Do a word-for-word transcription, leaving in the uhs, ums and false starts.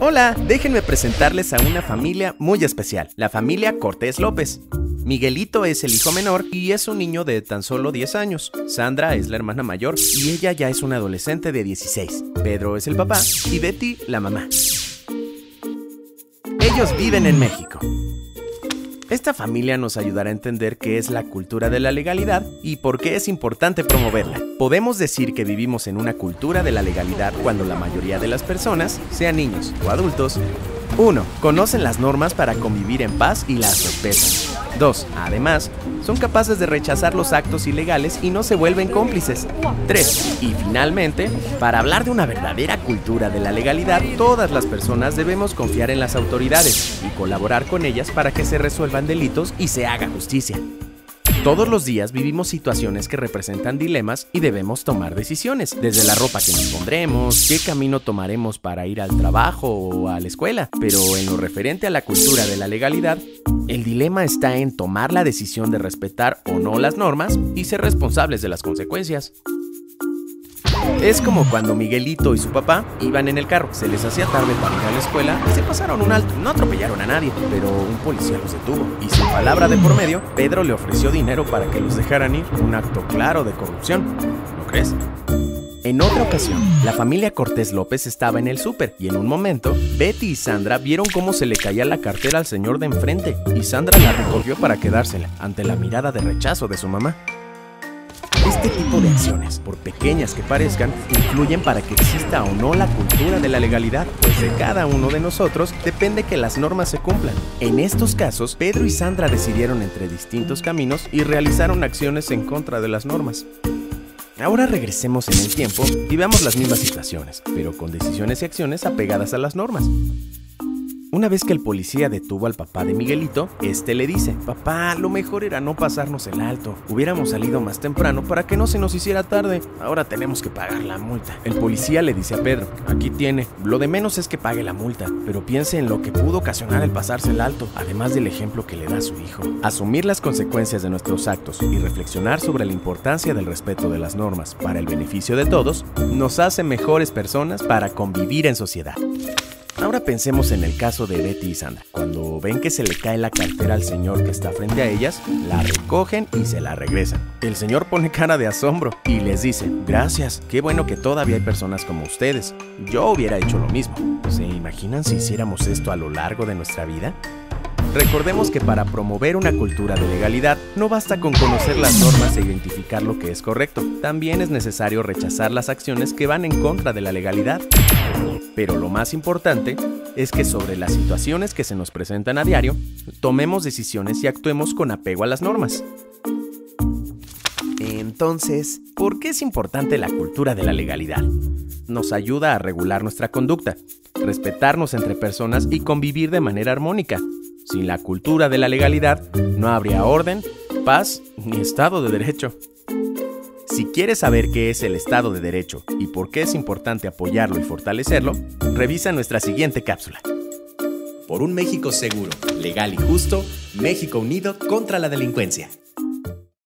Hola, déjenme presentarles a una familia muy especial, la familia Cortés López. Miguelito es el hijo menor y es un niño de tan solo diez años. Sandra es la hermana mayor y ella ya es una adolescente de dieciséis. Pedro es el papá y Betty la mamá. Ellos viven en México. Esta familia nos ayudará a entender qué es la cultura de la legalidad y por qué es importante promoverla. Podemos decir que vivimos en una cultura de la legalidad cuando la mayoría de las personas, sean niños o adultos, uno Conocen las normas para convivir en paz y las respetan. dos Además, son capaces de rechazar los actos ilegales y no se vuelven cómplices. tres Y finalmente, para hablar de una verdadera cultura de la legalidad, todas las personas debemos confiar en las autoridades y colaborar con ellas para que se resuelvan delitos y se haga justicia. Todos los días vivimos situaciones que representan dilemas y debemos tomar decisiones, desde la ropa que nos pondremos, qué camino tomaremos para ir al trabajo o a la escuela. Pero en lo referente a la cultura de la legalidad, el dilema está en tomar la decisión de respetar o no las normas y ser responsables de las consecuencias. Es como cuando Miguelito y su papá iban en el carro. Se les hacía tarde para ir a la escuela y se pasaron un alto. No atropellaron a nadie, pero un policía los detuvo. Y sin palabra de por medio, Pedro le ofreció dinero para que los dejaran ir. Un acto claro de corrupción, ¿no crees? En otra ocasión, la familia Cortés López estaba en el súper y en un momento, Betty y Sandra vieron cómo se le caía la cartera al señor de enfrente y Sandra la recogió para quedársela ante la mirada de rechazo de su mamá. Este tipo de acciones, por pequeñas que parezcan, influyen para que exista o no la cultura de la legalidad, pues de cada uno de nosotros depende que las normas se cumplan. En estos casos, Pedro y Sandra decidieron entre distintos caminos y realizaron acciones en contra de las normas. Ahora regresemos en el tiempo y veamos las mismas situaciones, pero con decisiones y acciones apegadas a las normas. Una vez que el policía detuvo al papá de Miguelito, este le dice: papá, lo mejor era no pasarnos el alto. Hubiéramos salido más temprano para que no se nos hiciera tarde. Ahora tenemos que pagar la multa. El policía le dice a Pedro: aquí tiene. Lo de menos es que pague la multa, pero piense en lo que pudo ocasionar el pasarse el alto, además del ejemplo que le da a su hijo. Asumir las consecuencias de nuestros actos y reflexionar sobre la importancia del respeto de las normas para el beneficio de todos, nos hace mejores personas para convivir en sociedad. Ahora pensemos en el caso de Betty y Sandra. Cuando ven que se le cae la cartera al señor que está frente a ellas, la recogen y se la regresan. El señor pone cara de asombro y les dice: gracias, qué bueno que todavía hay personas como ustedes. Yo hubiera hecho lo mismo. ¿Se imaginan si hiciéramos esto a lo largo de nuestra vida? Recordemos que para promover una cultura de legalidad no basta con conocer las normas e identificar lo que es correcto. También es necesario rechazar las acciones que van en contra de la legalidad. Pero lo más importante es que sobre las situaciones que se nos presentan a diario, tomemos decisiones y actuemos con apego a las normas. Entonces, ¿por qué es importante la cultura de la legalidad? Nos ayuda a regular nuestra conducta, respetarnos entre personas y convivir de manera armónica. Sin la cultura de la legalidad, no habría orden, paz ni Estado de Derecho. Si quieres saber qué es el Estado de Derecho y por qué es importante apoyarlo y fortalecerlo, revisa nuestra siguiente cápsula. Por un México seguro, legal y justo, México Unido contra la delincuencia.